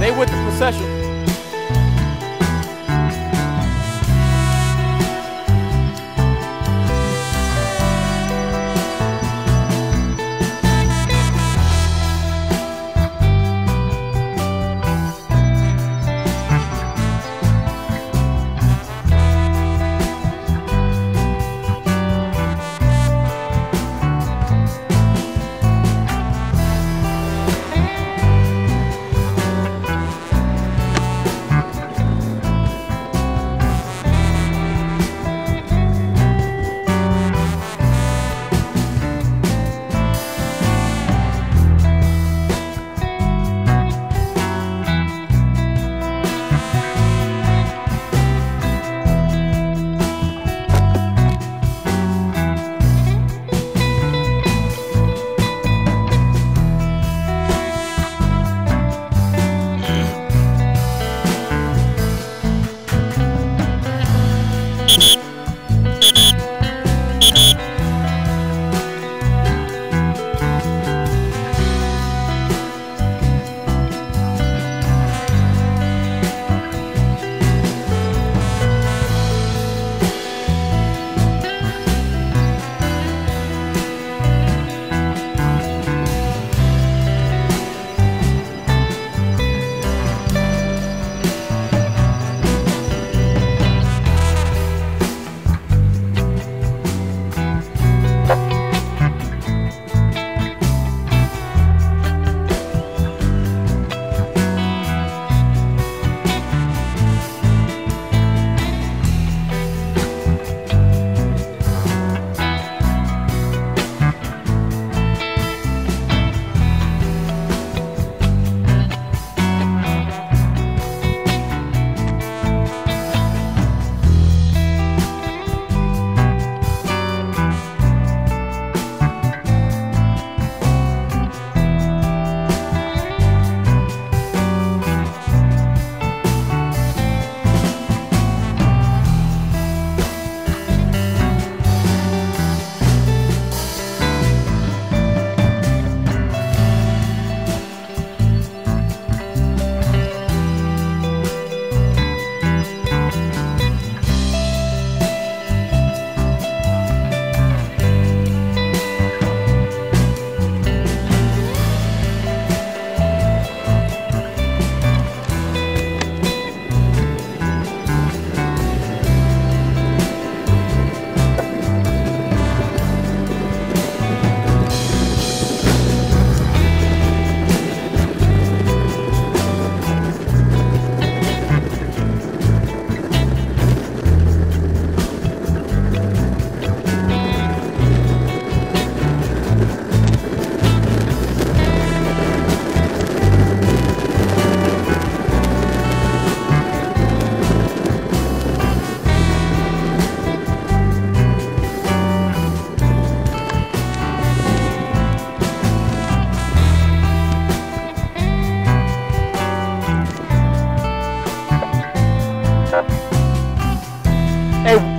They with the procession.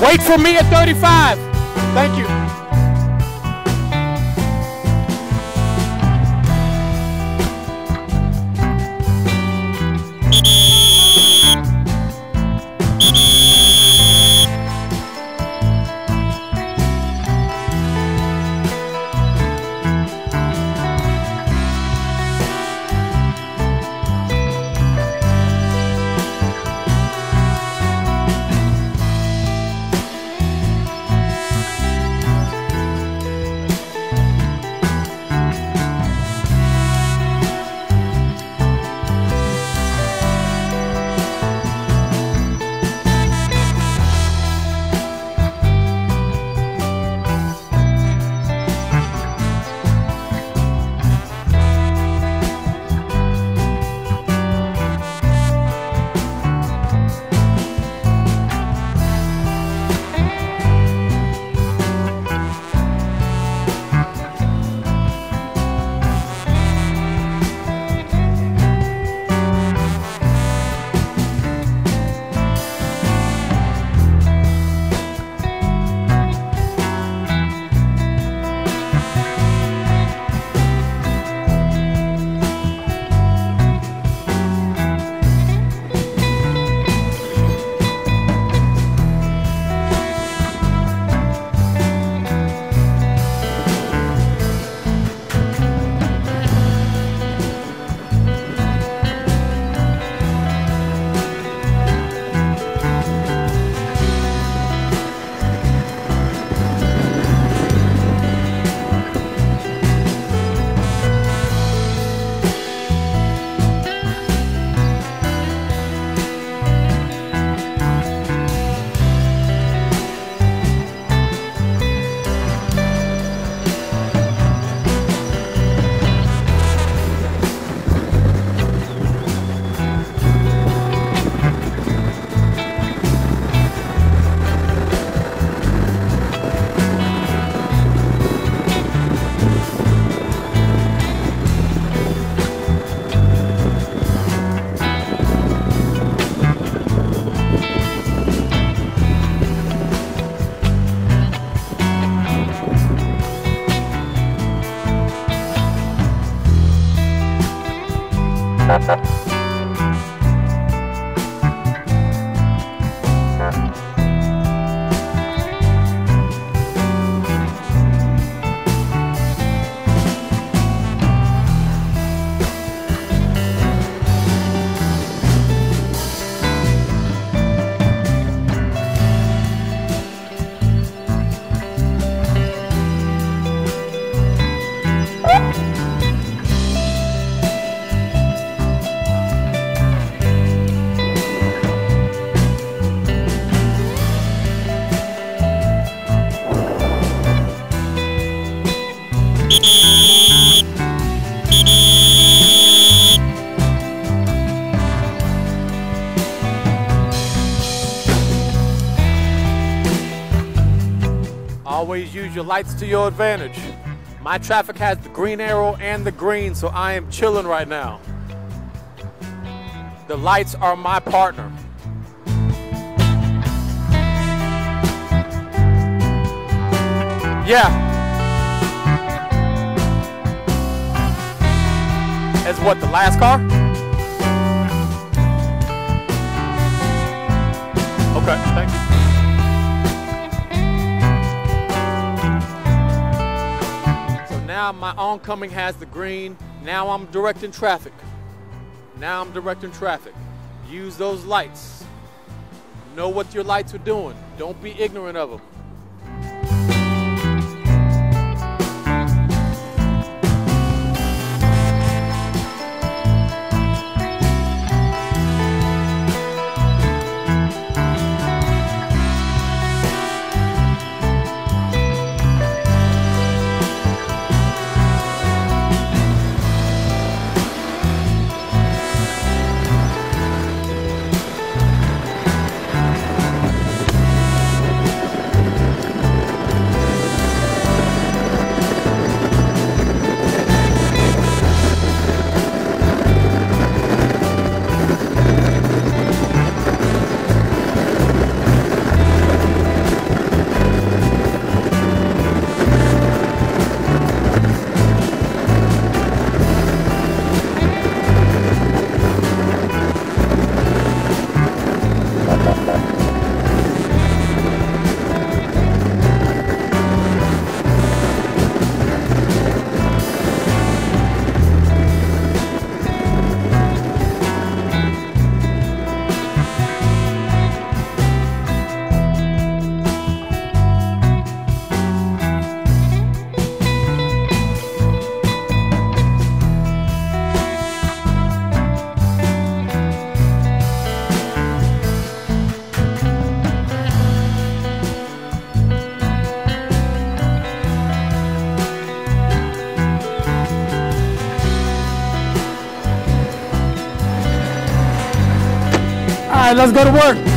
Wait for me at 35. Thank you. Always use your lights to your advantage. My traffic has the green arrow and the green, so I am chilling right now. The lights are my partner. Yeah. That's what, the last car? Okay, thank you. Now my oncoming has the green. Now I'm directing traffic. Use those lights. Know what your lights are doing. Don't be ignorant of them. All right, let's go to work.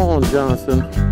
on, Johnson.